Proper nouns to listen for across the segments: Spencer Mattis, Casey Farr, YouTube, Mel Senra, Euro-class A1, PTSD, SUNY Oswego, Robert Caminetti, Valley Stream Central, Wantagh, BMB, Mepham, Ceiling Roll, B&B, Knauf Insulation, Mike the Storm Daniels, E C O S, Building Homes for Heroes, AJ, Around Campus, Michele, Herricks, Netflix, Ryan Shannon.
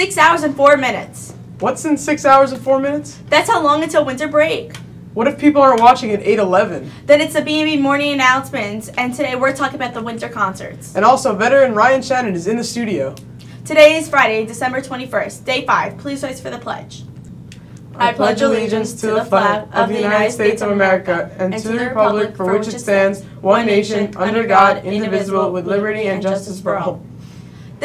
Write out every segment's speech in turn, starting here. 6 hours and 4 minutes. What's in 6 hours and 4 minutes? That's how long until winter break. What if people aren't watching at 8:11? Then it's the B&B morning announcements, and today we're talking about the winter concerts. And also, veteran Ryan Shannon is in the studio. Today is Friday, December 21st, day 5. Please rise for the pledge. I pledge allegiance to the flag of the United States of America and to the republic for which it stands, one nation, under God, indivisible, with liberty and justice for all.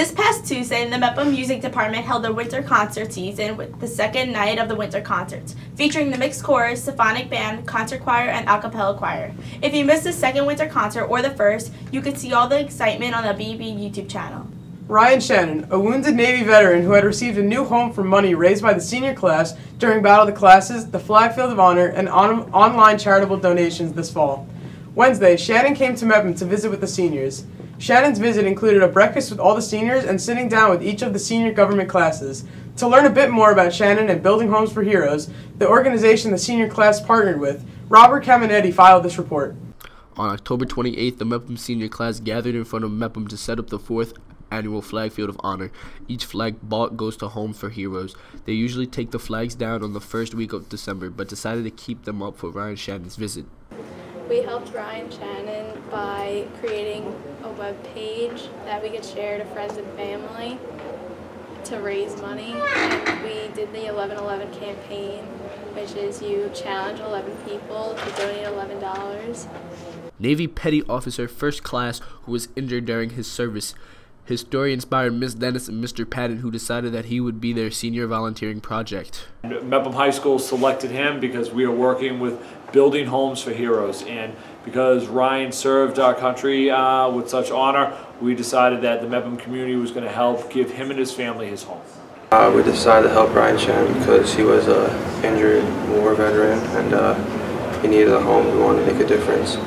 This past Tuesday, the Mepham Music Department held their winter concert season with the second night of the winter concerts, featuring the mixed chorus, symphonic band, concert choir, and a cappella choir. If you missed the second winter concert or the first, you could see all the excitement on the B&B YouTube channel. Ryan Shannon, a wounded Navy veteran who had received a new home for money raised by the senior class during Battle of the Classes, the Flag Field of Honor, and online charitable donations this fall. Wednesday, Shannon came to Mepham to visit with the seniors. Shannon's visit included a breakfast with all the seniors and sitting down with each of the senior government classes. To learn a bit more about Shannon and Building Homes for Heroes, the organization the senior class partnered with, Robert Caminetti filed this report. On October 28th, the Mepham senior class gathered in front of Mepham to set up the 4th annual Flag Field of Honor. Each flag bought goes to Home for Heroes. They usually take the flags down on the first week of December, but decided to keep them up for Ryan Shannon's visit. We helped Ryan Shannon by creating a web page that we could share to friends and family to raise money. And we did the 11/11 campaign, which is you challenge 11 people to donate $11. Navy Petty Officer First Class, who was injured during his service. His story inspired Ms. Dennis and Mr. Patton, who decided that he would be their senior volunteering project. Mepham High School selected him because we are working with Building Homes for Heroes, and because Ryan served our country with such honor, we decided that the Mepham community was going to help give him and his family his home. We decided to help Ryan Shannon because he was an injured war veteran and he needed a home. We wanted to make a difference.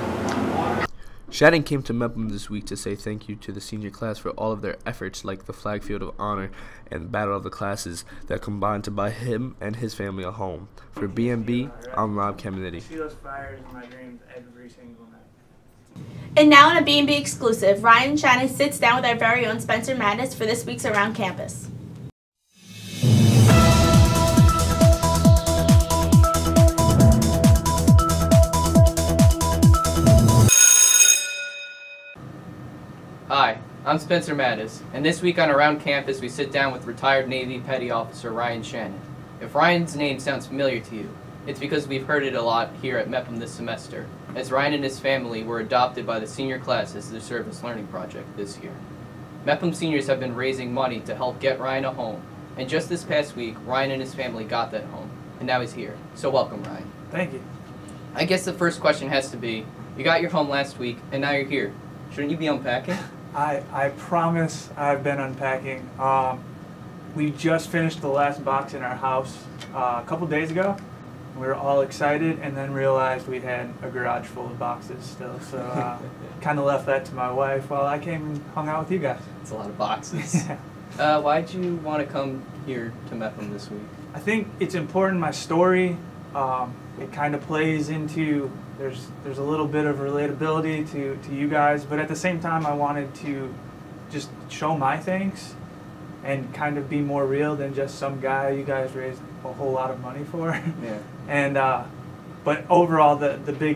Shannon came to Mepham this week to say thank you to the senior class for all of their efforts, like the Flag Field of Honor and Battle of the Classes, that combined to buy him and his family a home. For B&B, I'm Rob Caminetti. And now in a B&B exclusive, Ryan Shannon sits down with our very own Spencer Mattis for this week's Around Campus. Hi, I'm Spencer Mattis, and this week on Around Campus we sit down with retired Navy Petty Officer Ryan Shannon. If Ryan's name sounds familiar to you, it's because we've heard it a lot here at Mepham this semester, as Ryan and his family were adopted by the senior class as their service learning project this year. Mepham seniors have been raising money to help get Ryan a home, and just this past week, Ryan and his family got that home, and now he's here. So welcome, Ryan. Thank you. I guess the first question has to be, you got your home last week, and now you're here. Shouldn't you be unpacking? I promise I've been unpacking. We just finished the last box in our house a couple days ago. We were all excited and then realized we had a garage full of boxes still. So kind of left that to my wife while I came and hung out with you guys. It's a lot of boxes. Yeah. Why'd you want to come here to Mepham this week? I think it's important, my story. It kind of plays into, there's a little bit of relatability to you guys, but at the same time I wanted to just show my things and kind of be more real than just some guy you guys raised a whole lot of money for. Yeah. And but overall the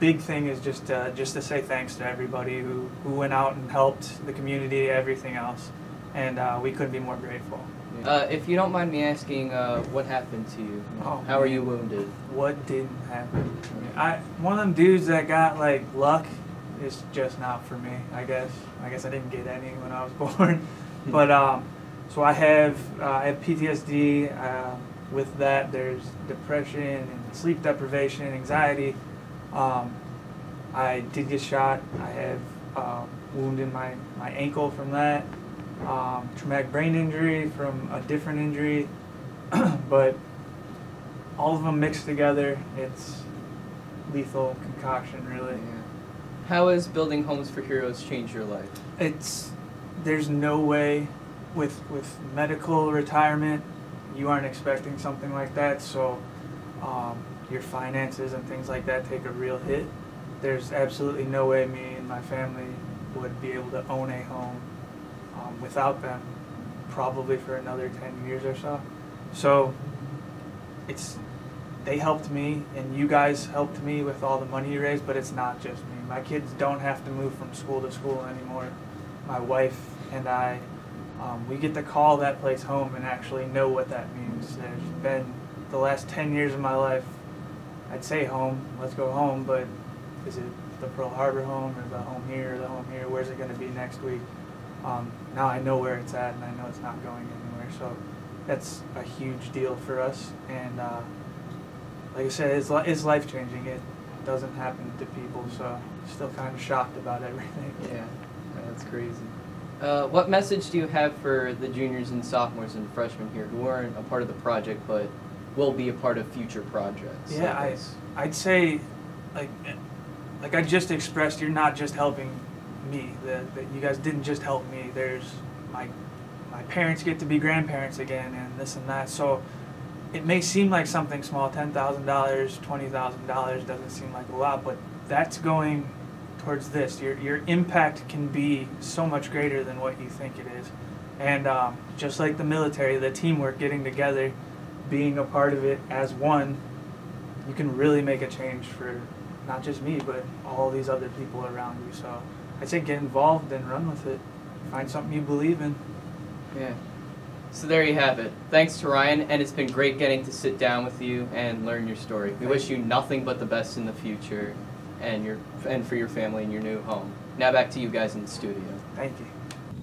big thing is just to say thanks to everybody who went out and helped the community, everything else, and we couldn't be more grateful. If you don't mind me asking, what happened to you? Oh, how are you wounded? What didn't happen? One of them dudes that got, like, luck is just not for me, I guess. I guess I didn't get any when I was born. But, so I have PTSD. With that, there's depression and sleep deprivation and anxiety. I did get shot. I have wound in my ankle from that. Traumatic brain injury from a different injury, but all of them mixed together, it's lethal concoction, really. Yeah. How has Building Homes for Heroes changed your life? There's no way with medical retirement, you aren't expecting something like that, so your finances and things like that take a real hit. There's absolutely no way me and my family would be able to own a home without them probably for another 10 years or so. So it's, they helped me, and you guys helped me with all the money you raised, but it's not just me. My kids don't have to move from school to school anymore. My wife and I, we get to call that place home and actually know what that means. There's been the last 10 years of my life, I'd say home, let's go home, but is it the Pearl Harbor home or the home here or the home here? Where's it going to be next week? Now I know where it's at, and I know it's not going anywhere. So that's a huge deal for us. And like I said, it's life-changing. It doesn't happen to people, so I'm still kind of shocked about everything. Yeah, that's crazy. What message do you have for the juniors and sophomores and freshmen here who aren't a part of the project but will be a part of future projects? Yeah, like I'd say, like I just expressed, you're not just helping me. That you guys didn't just help me. There's my parents get to be grandparents again, and this and that. So it may seem like something small, $10,000, $20,000 doesn't seem like a lot, but that's going towards this. Your impact can be so much greater than what you think it is. And just like the military, the teamwork, getting together, being a part of it as one, you can really make a change for not just me, but all these other people around you. So I'd say get involved and run with it. Find something you believe in. Yeah. So there you have it. Thanks to Ryan, and it's been great getting to sit down with you and learn your story. We wish you nothing but the best in the future and for your family and your new home. Now back to you guys in the studio. Thank you.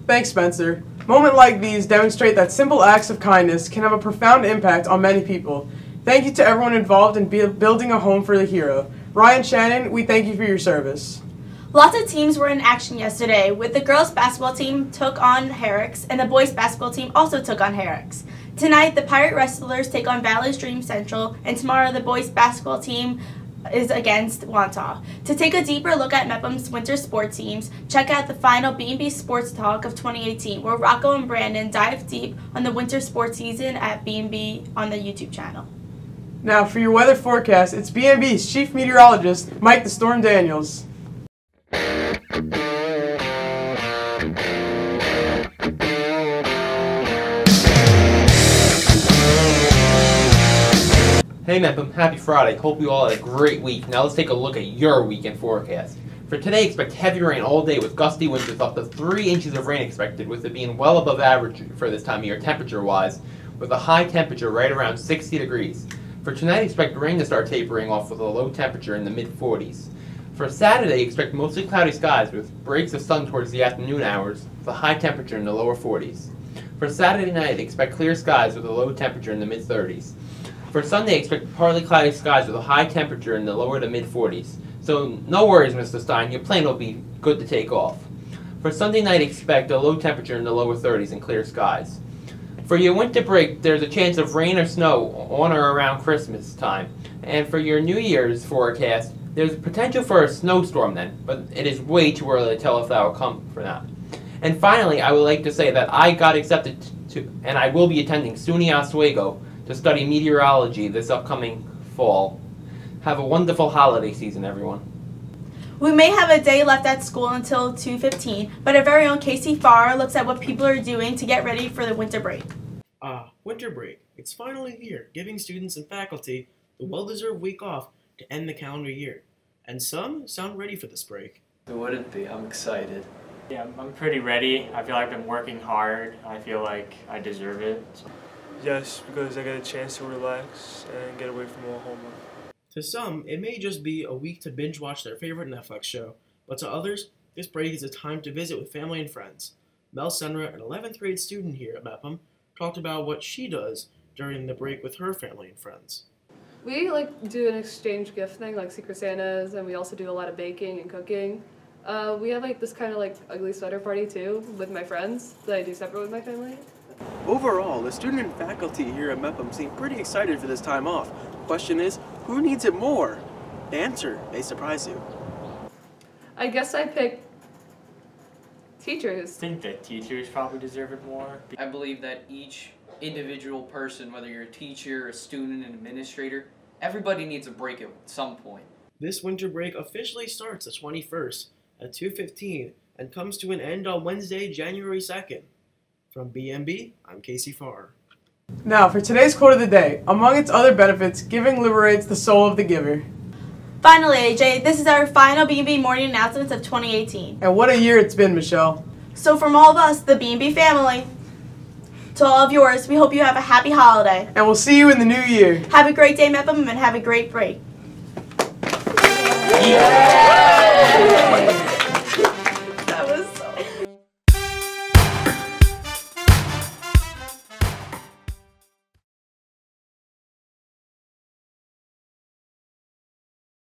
Thanks, Spencer. Moments like these demonstrate that simple acts of kindness can have a profound impact on many people. Thank you to everyone involved in building a home for the hero. Ryan Shannon, we thank you for your service. Lots of teams were in action yesterday, with the girls basketball team took on Herricks, and the boys basketball team also took on Herricks. Tonight, the Pirate Wrestlers take on Valley Stream Central, and tomorrow the boys basketball team is against Wantagh. To take a deeper look at Mepham's winter sports teams, check out the final B&B Sports Talk of 2018, where Rocco and Brandon dive deep on the winter sports season at B&B on the YouTube channel. Now for your weather forecast, it's B&B's Chief Meteorologist, Mike the Storm Daniels. Hey Mepham, happy Friday. Hope you all had a great week. Now let's take a look at your weekend forecast. For today, expect heavy rain all day with gusty winds with up to 3 inches of rain expected, with it being well above average for this time of year temperature-wise, with a high temperature right around 60 degrees. For tonight, expect rain to start tapering off with a low temperature in the mid-40s. For Saturday, expect mostly cloudy skies with breaks of sun towards the afternoon hours, with a high temperature in the lower 40s. For Saturday night, expect clear skies with a low temperature in the mid-30s. For Sunday, expect partly cloudy skies with a high temperature in the lower to mid-40s. So no worries, Mr. Stein, your plane will be good to take off. For Sunday night, expect a low temperature in the lower 30s and clear skies. For your winter break, there's a chance of rain or snow on or around Christmas time. And for your New Year's forecast, there's potential for a snowstorm then, but it is way too early to tell if that will come or not. And finally, I would like to say that I got accepted to, and I will be attending SUNY Oswego to study meteorology this upcoming fall. Have a wonderful holiday season, everyone. We may have a day left at school until 2:15, but our very own Casey Farr looks at what people are doing to get ready for the winter break. Winter break. It's finally here, giving students and faculty the well-deserved week off to end the calendar year. And some sound ready for this break. So would it be? I'm excited. Yeah, I'm pretty ready. I feel like I've been working hard. I feel like I deserve it. So. Yes, because I get a chance to relax and get away from all homework. To some, it may just be a week to binge watch their favorite Netflix show, but to others, this break is a time to visit with family and friends. Mel Senra, an 11th grade student here at Mepham, talked about what she does during the break with her family and friends. We like do an exchange gift thing, like Secret Santas, and we also do a lot of baking and cooking. We have like this kind of like ugly sweater party too with my friends that I do separate with my family. Overall, the student and faculty here at Mepham seem pretty excited for this time off. The question is, who needs it more? The answer may surprise you. I guess I picked teachers. I think that teachers probably deserve it more. I believe that each individual person, whether you're a teacher, a student, an administrator, everybody needs a break at some point. This winter break officially starts the 21st at 2:15 and comes to an end on Wednesday, January 2nd. From BMB, I'm Casey Farr. Now for today's quote of the day. Among its other benefits, giving liberates the soul of the giver. Finally, AJ, this is our final B&B morning announcements of 2018. And what a year it's been, Michele. So from all of us, the B&B family, to all of yours, we hope you have a happy holiday. And we'll see you in the new year. Have a great day, Mepham, and have a great break. Yeah!